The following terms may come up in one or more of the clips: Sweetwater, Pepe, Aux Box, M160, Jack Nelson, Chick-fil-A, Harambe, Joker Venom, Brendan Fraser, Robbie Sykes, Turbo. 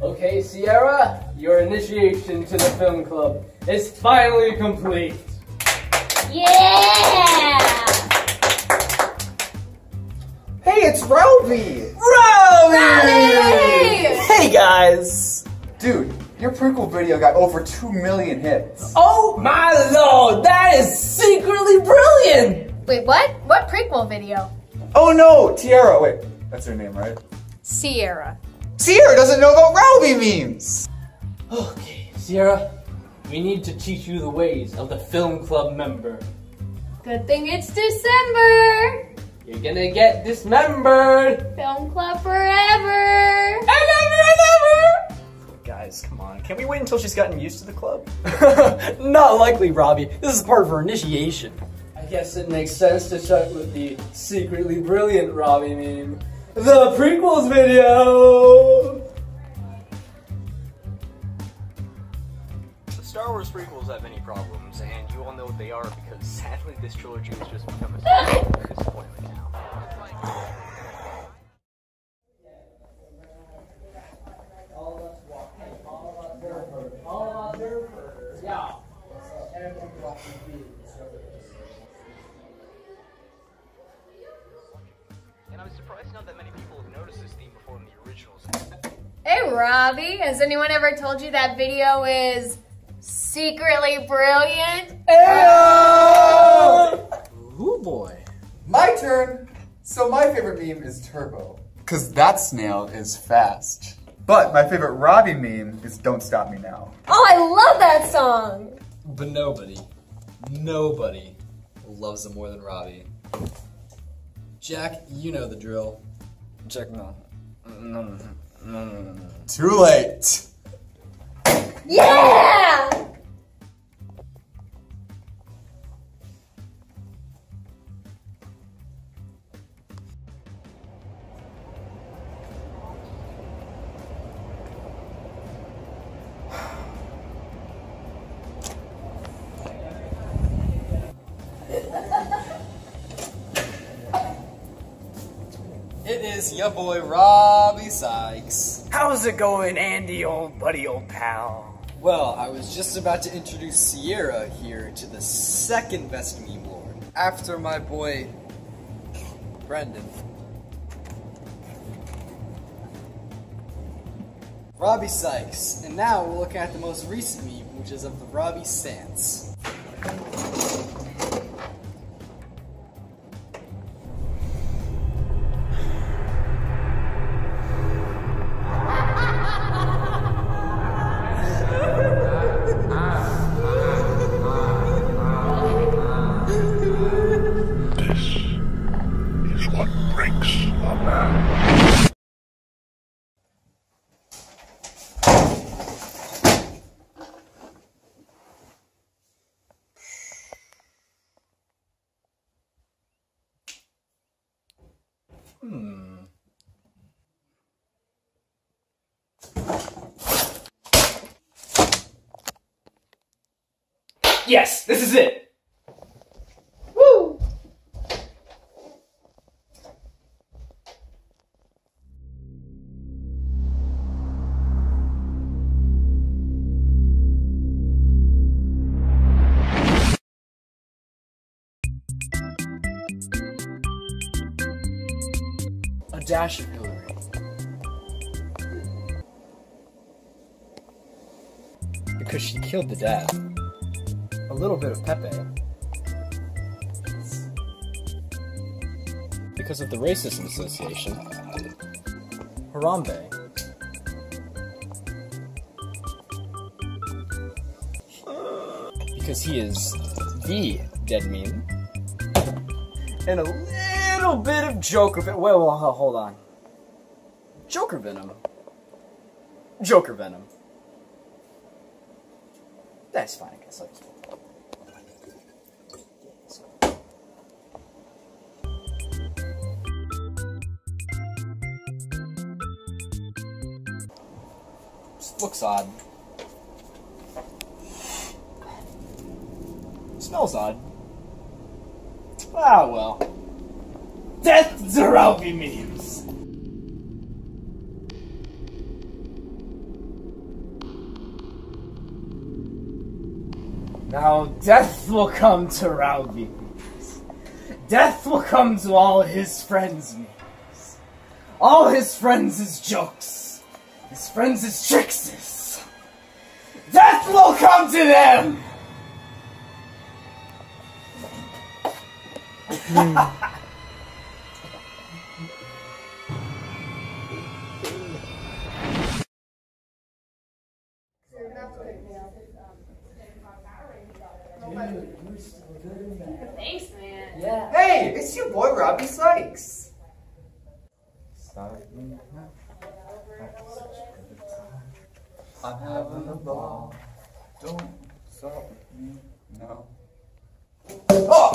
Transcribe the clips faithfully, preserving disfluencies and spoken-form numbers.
Okay, Sierra, your initiation to the film club is finally complete. Yeah! Hey, it's Robbie! Robbie! Hey, guys! Dude, your prequel video got over two million hits. Oh my lord, that is secretly brilliant! Wait, what? What prequel video? Oh no, Tiara. Wait, that's her name, right? Sierra. Sierra doesn't know about Robbie memes! Okay, Sierra, we need to teach you the ways of the film club member. Good thing it's December! You're gonna get dismembered! Film club forever! And ever and ever! Guys, come on. Can we wait until she's gotten used to the club? Not likely, Robbie. This is part of her initiation. I guess it makes sense to start with the secretly brilliant Robbie meme. The prequels video! The Star Wars prequels have many problems, and you all know what they are because sadly this trilogy has just become a disappointment now. Hey Robbie, has anyone ever told you that video is secretly brilliant? Hey-o! Ooh boy. My turn. So my favorite meme is Turbo, cause that snail is fast. But my favorite Robbie meme is Don't Stop Me Now. Oh, I love that song. But nobody, nobody loves them more than Robbie. Jack, you know the drill. Jack, no. No, no, no, no, no, no. Too late. Yeah! It is your boy Robbie Sykes. How's it going, Andy, old buddy, old pal? Well, I was just about to introduce Sierra here to the second best meme lord, after my boy Brendan. Robbie Sykes, and now we're looking at the most recent meme, which is of the Robbie Sans. Hmm. Yes, this is it. Woo! A dash of Hillary. Because she killed the dad. A little bit of Pepe. Because of the racism association. Harambe. Because he is the dead meme. And a little bit of Joker Venom. Wait, wait, hold on. Joker Venom. Joker Venom. That's fine, I guess. Just looks odd. Smells odd. Ah, well. Death to Robbie memes! Now death will come to Robbie. Death will come to all his friends' meals. All his friends' jokes. His friends' tricks. Death will come to them! Thanks, man. Yeah. Hey, it's your boy Robbie Sykes. I'm having a ball. Don't stop me now. Oh!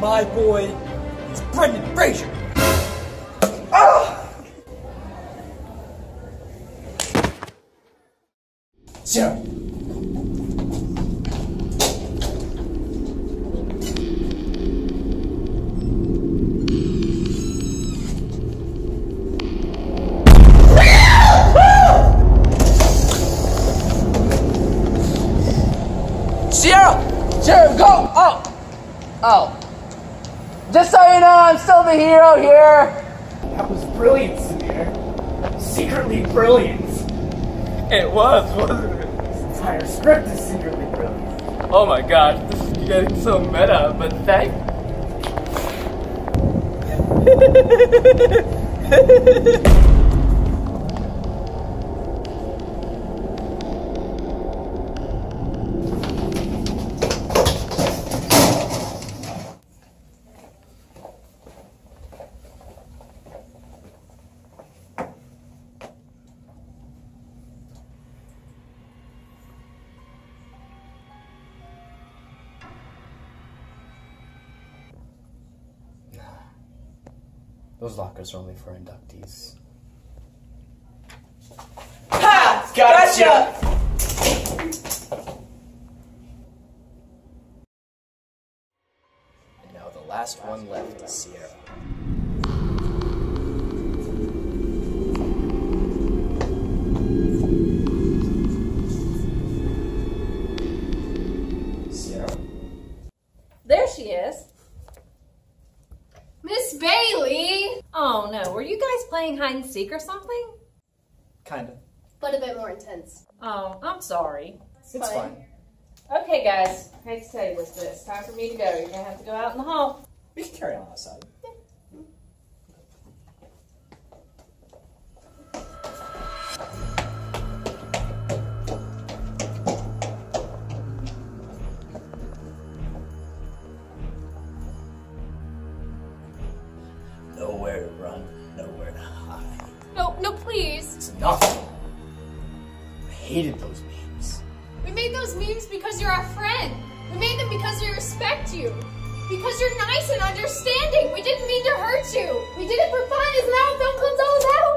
My boy is Brendan Fraser. Ah! So, Sierra, Sierra, go! Oh! Oh. Just so you know, I'm still the hero here! That was brilliant, Samir. Secretly brilliant. It was, wasn't it? This entire script is secretly brilliant. Oh my god, this is getting so meta, but thank... Those lockers are only for inductees. Ha! Gotcha! And now the last one left is Sierra. Sierra? There she is. Miss Bailey! Oh no, were you guys playing hide and seek or something? Kinda. But a bit more intense. Oh, I'm sorry. It's, it's fine. fine. Okay guys, I hate to tell you what's this. It's time for me to go. You're gonna have to go out in the hall. We can carry on outside. Yeah. Nowhere to run, nowhere to hide. No, no, please. It's enough. I hated those memes. We made those memes because you're our friend. We made them because we respect you. Because you're nice and understanding. We didn't mean to hurt you. We did it for fun. Isn't that what film club's all about?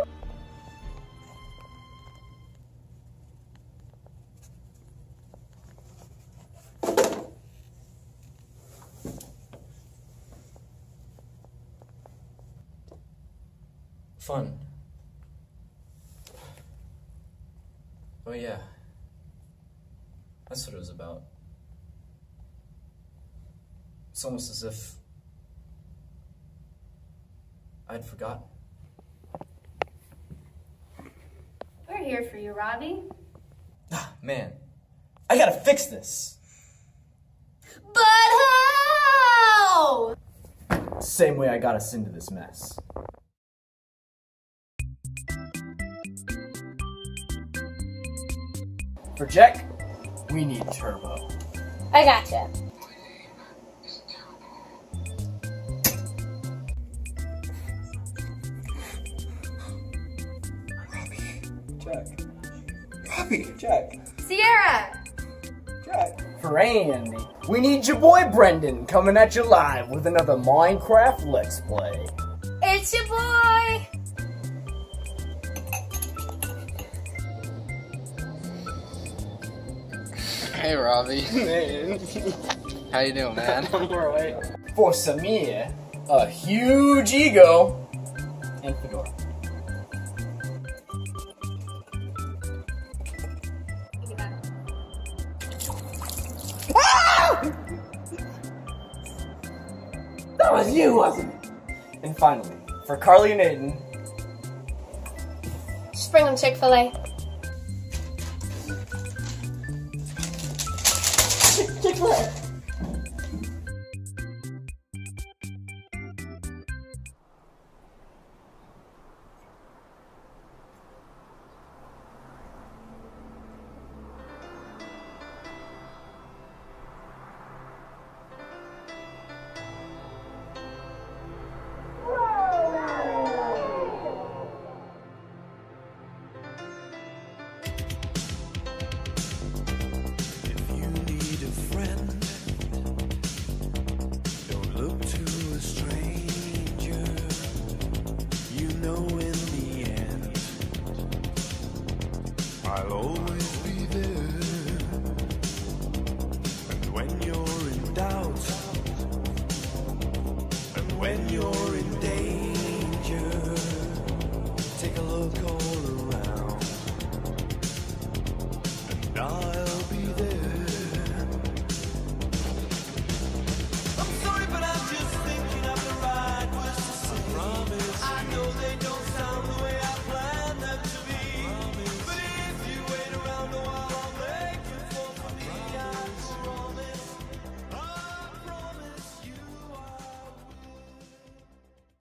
Fun. Oh yeah, that's what it was about. It's almost as if I'd forgotten. We're here for you, Robbie. Ah, man, I gotta fix this. But how? Same way I got us into this mess. For Jack, we need Turbo. I gotcha. Jack. Robbie. Jack. Sierra. Jack. Brandy. We need your boy Brendan coming at you live with another Minecraft Let's Play. It's your boy. Hey, Robbie. Hey. How you doing, man? I'm more away. For Samir, a huge ego and fedora. That was you, wasn't it? And finally, for Carly and Aiden, just bring them Chick-fil-A. Chick-fil-A. I'll always